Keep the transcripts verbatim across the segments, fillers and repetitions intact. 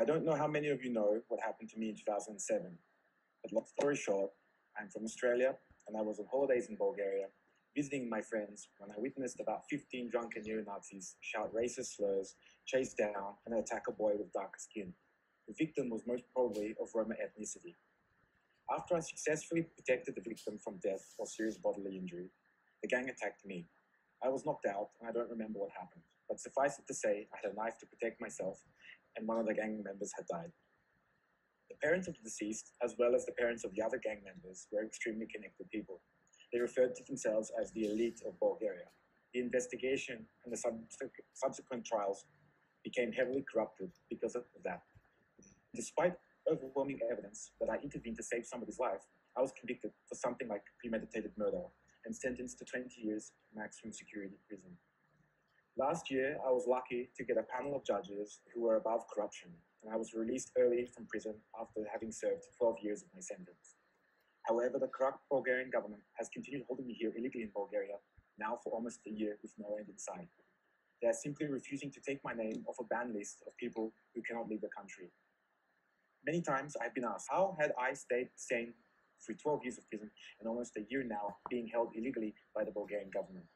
I don't know how many of you know what happened to me in two thousand seven, but long story short, I'm from Australia and I was on holidays in Bulgaria, visiting my friends when I witnessed about fifteen drunken neo-Nazis shout racist slurs, chase down and attack a boy with darker skin. The victim was most probably of Roma ethnicity. After I successfully protected the victim from death or serious bodily injury, the gang attacked me. I was knocked out and I don't remember what happened, but suffice it to say I had a knife to protect myself and one of the gang members had died. The parents of the deceased, as well as the parents of the other gang members, were extremely connected people. They referred to themselves as the elite of Bulgaria. The investigation and the sub subsequent trials became heavily corrupted because of that. Despite overwhelming evidence that I intervened to save somebody's life, I was convicted for something like premeditated murder and sentenced to twenty years maximum security prison. Last year, I was lucky to get a panel of judges who were above corruption, and I was released early from prison after having served twelve years of my sentence. However, the corrupt Bulgarian government has continued holding me here illegally in Bulgaria, now for almost a year with no end in sight. They are simply refusing to take my name off a ban list of people who cannot leave the country. Many times I've been asked, how had I stayed sane through twelve years of prison and almost a year now being held illegally by the Bulgarian government?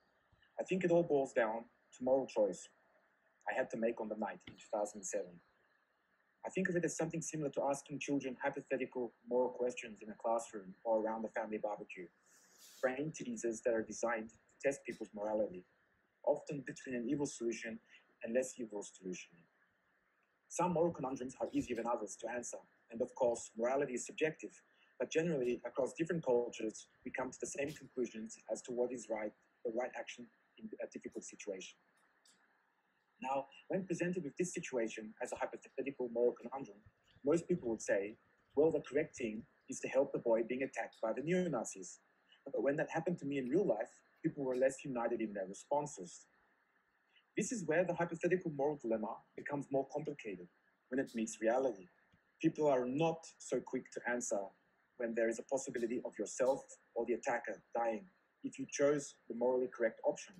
I think it all boils down to moral choice I had to make on the night in two thousand seven. I think of it as something similar to asking children hypothetical moral questions in a classroom or around the family barbecue. Brain teasers that are designed to test people's morality, often between an evil solution and less evil solution. Some moral conundrums are easier than others to answer, and of course, morality is subjective, but generally, across different cultures, we come to the same conclusions as to what is right, the right action in a difficult situation. Now, when presented with this situation as a hypothetical moral conundrum, most people would say, well, the correct thing is to help the boy being attacked by the neo-Nazis. But when that happened to me in real life, people were less united in their responses. This is where the hypothetical moral dilemma becomes more complicated when it meets reality. People are not so quick to answer when there is a possibility of yourself or the attacker dying if you chose the morally correct option.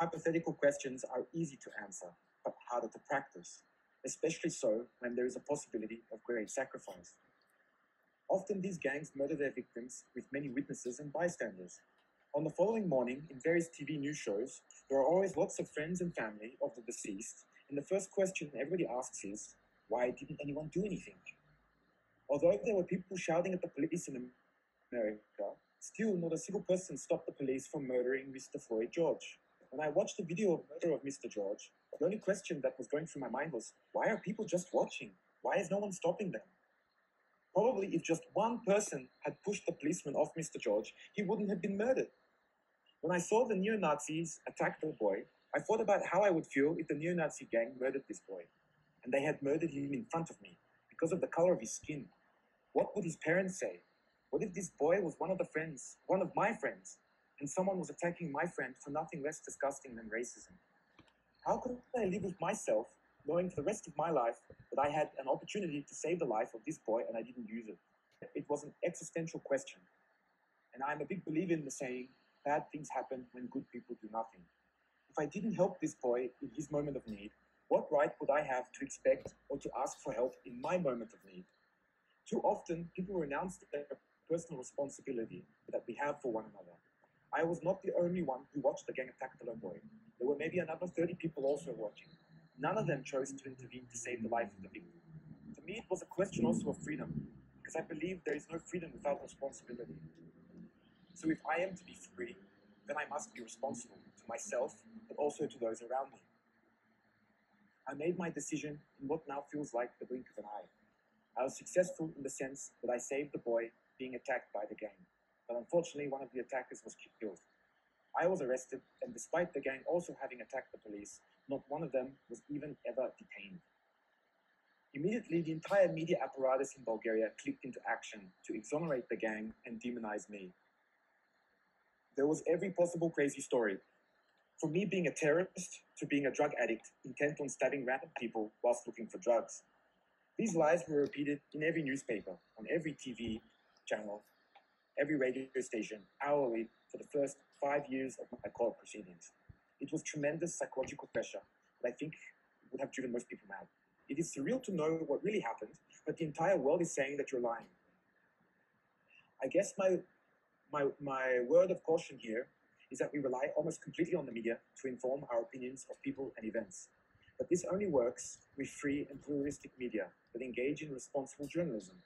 Hypothetical questions are easy to answer, but harder to practice, especially so when there is a possibility of grave sacrifice. Often these gangs murder their victims with many witnesses and bystanders. On the following morning, in various T V news shows, there are always lots of friends and family of the deceased, and the first question everybody asks is, why didn't anyone do anything? Although there were people shouting at the police in America, still not a single person stopped the police from murdering Mister Floyd George. When I watched the video of the murder of Mister George, the only question that was going through my mind was, why are people just watching? Why is no one stopping them? Probably if just one person had pushed the policeman off Mister George, he wouldn't have been murdered. When I saw the neo-Nazis attack the boy, I thought about how I would feel if the neo-Nazi gang murdered this boy, and they had murdered him in front of me because of the color of his skin. What would his parents say? What if this boy was one of the friends, one of my friends? And someone was attacking my friend for nothing less disgusting than racism. How could I live with myself, knowing for the rest of my life that I had an opportunity to save the life of this boy and I didn't use it? It was an existential question. And I'm a big believer in the saying, bad things happen when good people do nothing. If I didn't help this boy in his moment of need, what right would I have to expect or to ask for help in my moment of need? Too often, people renounce their personal responsibility that we have for one another. I was not the only one who watched the gang attack the little boy. There were maybe another thirty people also watching. None of them chose to intervene to save the life of the victim. To me, it was a question also of freedom, because I believe there is no freedom without responsibility. So if I am to be free, then I must be responsible to myself, but also to those around me. I made my decision in what now feels like the blink of an eye. I was successful in the sense that I saved the boy being attacked by the gang. But unfortunately, one of the attackers was killed. I was arrested, and despite the gang also having attacked the police, not one of them was even ever detained. Immediately, the entire media apparatus in Bulgaria clicked into action to exonerate the gang and demonize me. There was every possible crazy story, from me being a terrorist to being a drug addict intent on stabbing random people whilst looking for drugs. These lies were repeated in every newspaper, on every T V channel, every radio station, hourly, for the first five years of my court proceedings. It was tremendous psychological pressure that I think would have driven most people mad. It is surreal to know what really happened, but the entire world is saying that you're lying. I guess my, my, my word of caution here is that we rely almost completely on the media to inform our opinions of people and events. But this only works with free and pluralistic media that engage in responsible journalism.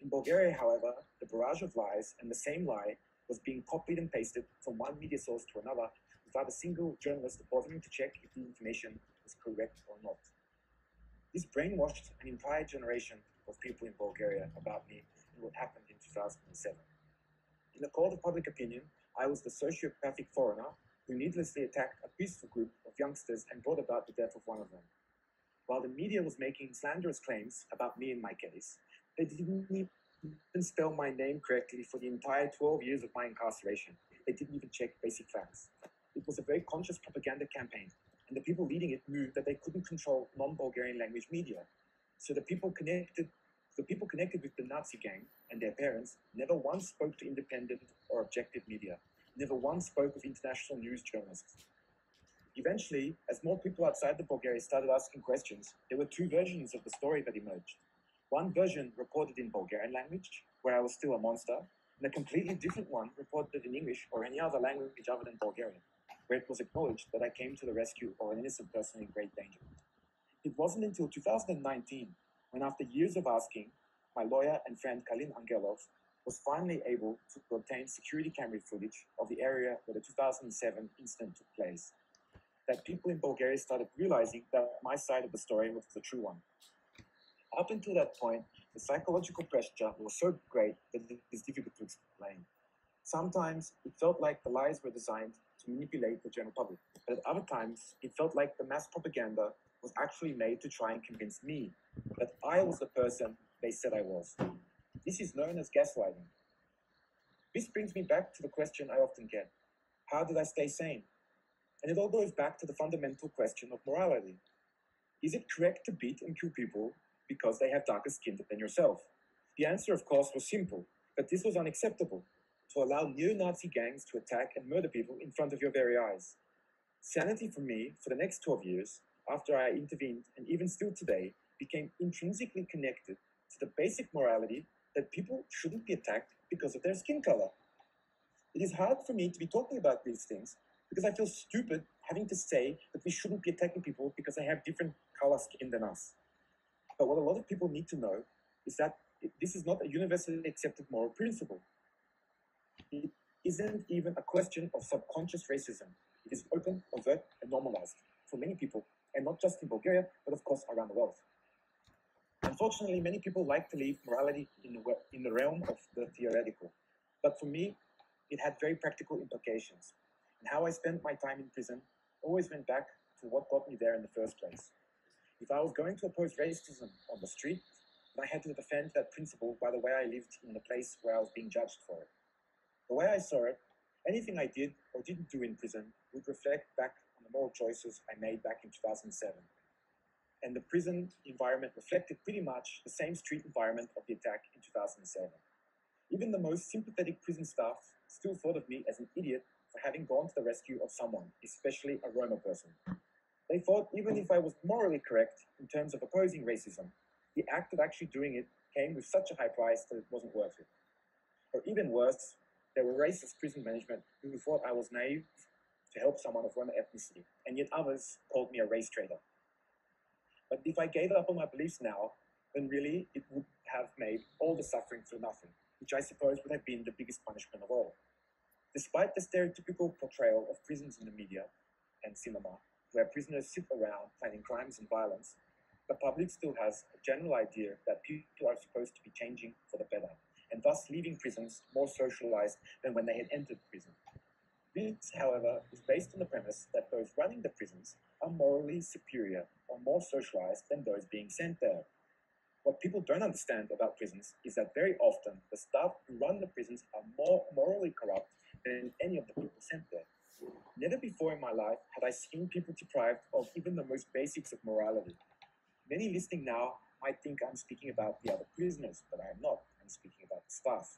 In Bulgaria, however, the barrage of lies and the same lie was being copied and pasted from one media source to another without a single journalist bothering to check if the information is correct or not. This brainwashed an entire generation of people in Bulgaria about me and what happened in two thousand seven. In the court of public opinion, I was the sociopathic foreigner who needlessly attacked a peaceful group of youngsters and brought about the death of one of them. While the media was making slanderous claims about me in my case, they didn't even spell my name correctly for the entire twelve years of my incarceration. They didn't even check basic facts. It was a very conscious propaganda campaign, and the people leading it knew that they couldn't control non-Bulgarian language media. So the people connected, the people connected with the Nazi gang and their parents never once spoke to independent or objective media, never once spoke of international news journalists. Eventually, as more people outside the Bulgaria started asking questions, there were two versions of the story that emerged. One version reported in Bulgarian language, where I was still a monster, and a completely different one reported in English or any other language other than Bulgarian, where it was acknowledged that I came to the rescue of an innocent person in great danger. It wasn't until two thousand nineteen, when after years of asking, my lawyer and friend Kalin Angelov was finally able to obtain security camera footage of the area where the two thousand seven incident took place, that people in Bulgaria started realizing that my side of the story was the true one. Up until that point, the psychological pressure was so great that it is difficult to explain. Sometimes it felt like the lies were designed to manipulate the general public, but at other times it felt like the mass propaganda was actually made to try and convince me that I was the person they said I was. This is known as gaslighting. This brings me back to the question I often get: how did I stay sane? And it all goes back to the fundamental question of morality. Is it correct to beat and kill people because they have darker skin than yourself? The answer, of course, was simple, but this was unacceptable: to allow neo-Nazi gangs to attack and murder people in front of your very eyes. Sanity for me, for the next twelve years, after I intervened, and even still today, became intrinsically connected to the basic morality that people shouldn't be attacked because of their skin color. It is hard for me to be talking about these things because I feel stupid having to say that we shouldn't be attacking people because they have different color skin than us. But what a lot of people need to know is that this is not a universally accepted moral principle. It isn't even a question of subconscious racism. It is open, overt, and normalized for many people, and not just in Bulgaria, but of course around the world. Unfortunately, many people like to leave morality in the, in the realm of the theoretical. But for me, it had very practical implications. And how I spent my time in prison always went back to what got me there in the first place. If I was going to oppose racism on the street, then I had to defend that principle by the way I lived in the place where I was being judged for it. The way I saw it, anything I did or didn't do in prison would reflect back on the moral choices I made back in two thousand seven. And the prison environment reflected pretty much the same street environment of the attack in two thousand seven. Even the most sympathetic prison staff still thought of me as an idiot for having gone to the rescue of someone, especially a Roma person. They thought even if I was morally correct in terms of opposing racism, the act of actually doing it came with such a high price that it wasn't worth it. Or even worse, there were racist prison management who thought I was naive to help someone of Roma ethnicity, and yet others called me a race traitor. But if I gave up on my beliefs now, then really it would have made all the suffering for nothing, which I suppose would have been the biggest punishment of all. Despite the stereotypical portrayal of prisons in the media and cinema, where prisoners sit around planning crimes and violence, the public still has a general idea that people are supposed to be changing for the better, and thus leaving prisons more socialized than when they had entered prison. This, however, is based on the premise that those running the prisons are morally superior or more socialized than those being sent there. What people don't understand about prisons is that very often the staff who run the prisons are more morally corrupt than any of the people sent there. Never before in my life had I seen people deprived of even the most basics of morality. Many listening now might think I'm speaking about the other prisoners, but I am not. I'm speaking about the staff.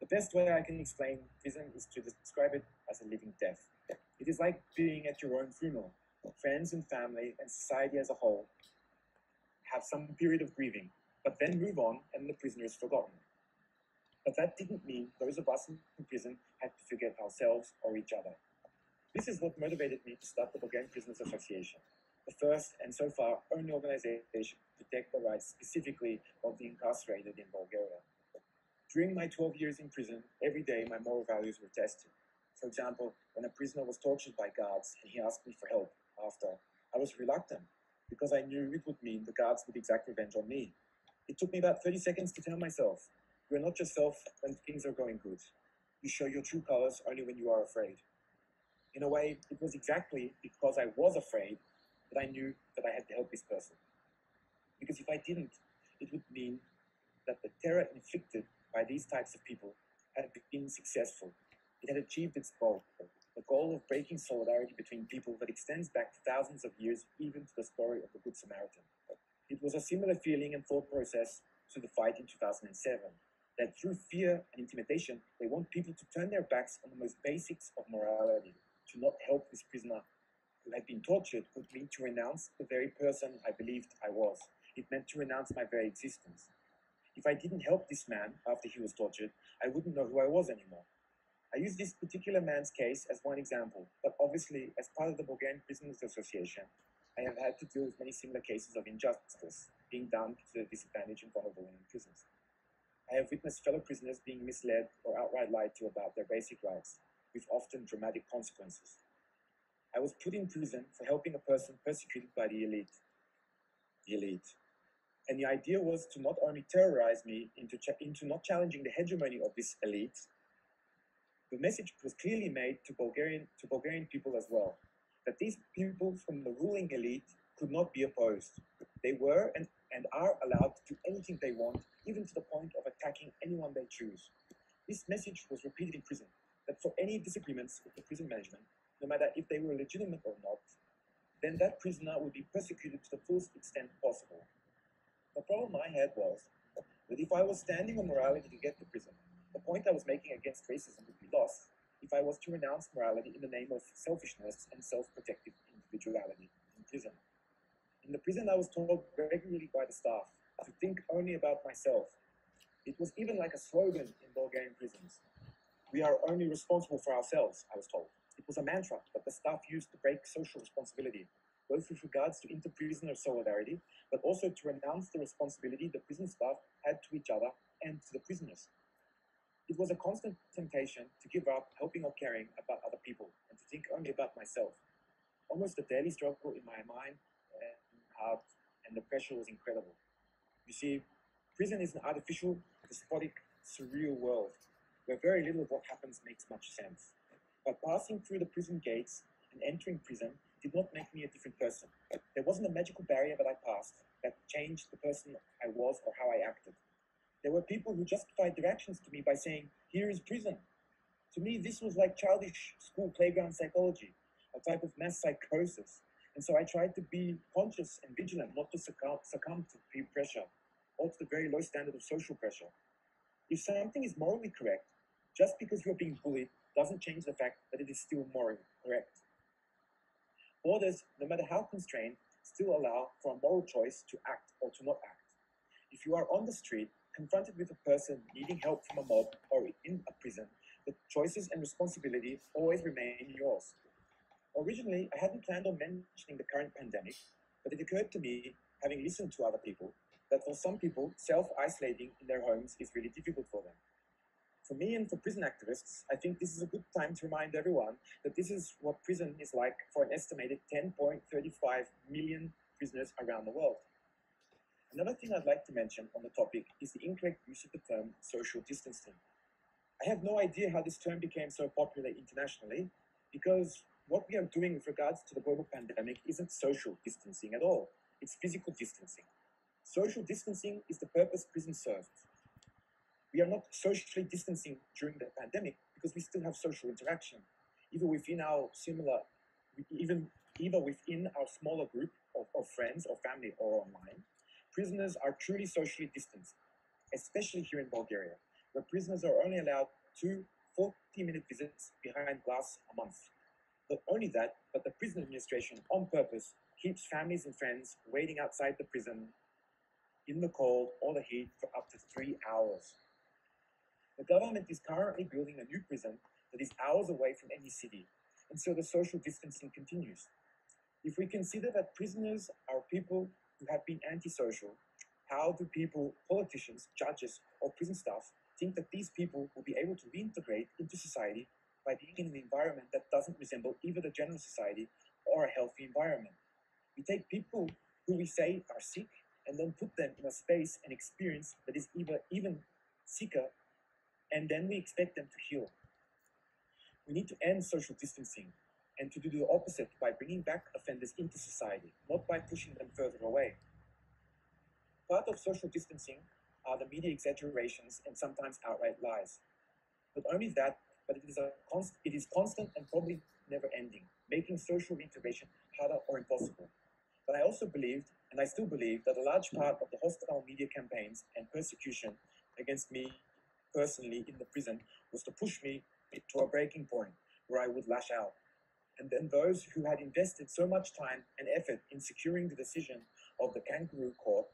The best way I can explain prison is to describe it as a living death. It is like being at your own funeral. Friends and family and society as a whole have some period of grieving, but then move on and the prisoner is forgotten. But that didn't mean those of us in prison had to forget ourselves or each other. This is what motivated me to start the Bulgarian Prisoners Association, the first and so far only organization to protect the rights specifically of the incarcerated in Bulgaria. During my twelve years in prison, every day my moral values were tested. For example, when a prisoner was tortured by guards and he asked me for help after, I was reluctant because I knew it would mean the guards would exact revenge on me. It took me about thirty seconds to tell myself, you are not yourself when things are going good. You show your true colors only when you are afraid. In a way, it was exactly because I was afraid that I knew that I had to help this person. Because if I didn't, it would mean that the terror inflicted by these types of people had been successful. It had achieved its goal, the goal of breaking solidarity between people that extends back thousands of years, even to the story of the Good Samaritan. It was a similar feeling and thought process to the fight in two thousand seven, that through fear and intimidation, they want people to turn their backs on the most basics of morality. To not help this prisoner who had been tortured would mean to renounce the very person I believed I was. It meant to renounce my very existence. If I didn't help this man after he was tortured, I wouldn't know who I was anymore. I use this particular man's case as one example, but obviously, as part of the Bulgarian Prisoners Association, I have had to deal with many similar cases of injustice being done to the disadvantaged and vulnerable in prisons. I have witnessed fellow prisoners being misled or outright lied to about their basic rights, with often dramatic consequences. I was put in prison for helping a person persecuted by the elite. The elite. And the idea was to not only terrorize me into, ch into not challenging the hegemony of this elite. The message was clearly made to Bulgarian, to Bulgarian people as well, that these people from the ruling elite could not be opposed. They were and, and are allowed to do anything they want, even to the point of attacking anyone they choose. This message was repeated in prison, that for any disagreements with the prison management, no matter if they were legitimate or not, then that prisoner would be persecuted to the fullest extent possible. The problem I had was that if I was standing on morality to get to prison, the point I was making against racism would be lost if I was to renounce morality in the name of selfishness and self-protective individuality in prison. In the prison, I was told regularly by the staff to think only about myself. It was even like a slogan in Bulgarian prisons. We are only responsible for ourselves, I was told. It was a mantra that the staff used to break social responsibility, both with regards to inter-prisoner solidarity, but also to renounce the responsibility the prison staff had to each other and to the prisoners. It was a constant temptation to give up helping or caring about other people and to think only about myself. Almost a daily struggle in my mind and heart, and the pressure was incredible. You see, prison is an artificial, despotic, surreal world where very little of what happens makes much sense. But passing through the prison gates and entering prison did not make me a different person. There wasn't a magical barrier that I passed that changed the person I was or how I acted. There were people who justified their actions to me by saying, here is prison. To me, this was like childish school playground psychology, a type of mass psychosis. And so I tried to be conscious and vigilant, not to succumb, succumb to peer pressure or to the very low standard of social pressure. If something is morally correct, just because you're being bullied doesn't change the fact that it is still morally correct. Borders, no matter how constrained, still allow for a moral choice to act or to not act. If you are on the street, confronted with a person needing help from a mob or in a prison, the choices and responsibility always remain yours. Originally, I hadn't planned on mentioning the current pandemic, but it occurred to me, having listened to other people, that for some people, self-isolating in their homes is really difficult for them. For me and for prison activists, I think this is a good time to remind everyone that this is what prison is like for an estimated ten point three five million prisoners around the world. Another thing I'd like to mention on the topic is the incorrect use of the term social distancing. I have no idea how this term became so popular internationally, because what we are doing with regards to the global pandemic isn't social distancing at all. It's physical distancing. Social distancing is the purpose prison serves. We are not socially distancing during the pandemic because we still have social interaction, even within our similar, even either within our smaller group of, of friends or family or online. Prisoners are truly socially distanced, especially here in Bulgaria, where prisoners are only allowed two forty-minute visits behind glass a month. Not only that, but the prison administration on purpose keeps families and friends waiting outside the prison in the cold or the heat for up to three hours. The government is currently building a new prison that is hours away from any city, and so the social distancing continues. If we consider that prisoners are people who have been antisocial, how do people, politicians, judges, or prison staff think that these people will be able to reintegrate into society by being in an environment that doesn't resemble either the general society or a healthy environment? We take people who we say are sick and then put them in a space and experience that is either even sicker, and then we expect them to heal. We need to end social distancing and to do the opposite by bringing back offenders into society, not by pushing them further away. Part of social distancing are the media exaggerations and sometimes outright lies. Not only that, but it is, a const it is constant and probably never ending, making social reintegration harder or impossible. But I also believed, and I still believe, that a large part of the hostile media campaigns and persecution against me personally in the prison was to push me to a breaking point where I would lash out. And then those who had invested so much time and effort in securing the decision of the kangaroo court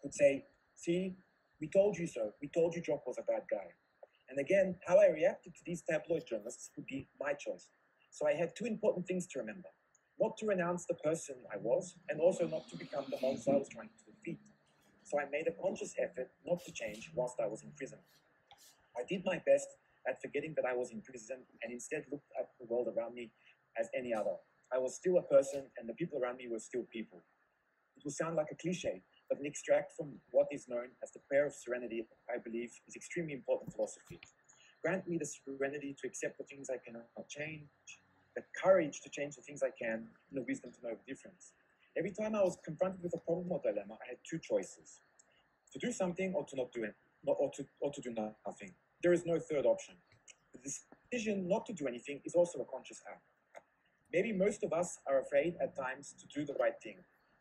could say, see, we told you so, we told you Jock was a bad guy. And again, how I reacted to these tabloid journalists would be my choice. So I had two important things to remember: not to renounce the person I was, and also not to become the monster I was trying to defeat. So I made a conscious effort not to change whilst I was in prison. I did my best at forgetting that I was in prison and instead looked at the world around me as any other. I was still a person and the people around me were still people. It will sound like a cliche, but an extract from what is known as the prayer of serenity, I believe, is extremely important philosophy. Grant me the serenity to accept the things I cannot change, the courage to change the things I can, and the wisdom to know the difference. Every time I was confronted with a problem or dilemma, I had two choices: to do something or to not do it, or to, or to do nothing. There is no third option. The decision not to do anything is also a conscious act. Maybe most of us are afraid at times to do the right thing.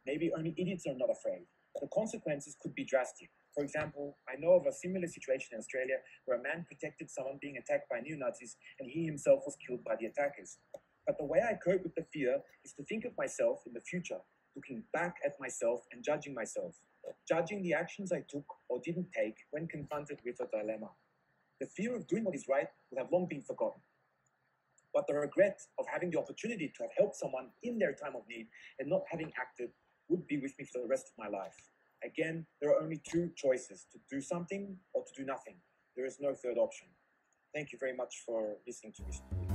Maybe only idiots are not afraid. The consequences could be drastic. For example, I know of a similar situation in Australia where a man protected someone being attacked by neo-Nazis and he himself was killed by the attackers. But the way I cope with the fear is to think of myself in the future, looking back at myself and judging myself, judging the actions I took or didn't take when confronted with a dilemma. The fear of doing what is right will have long been forgotten, but the regret of having the opportunity to have helped someone in their time of need and not having acted would be with me for the rest of my life. Again, there are only two choices: to do something or to do nothing. There is no third option. Thank you very much for listening to me.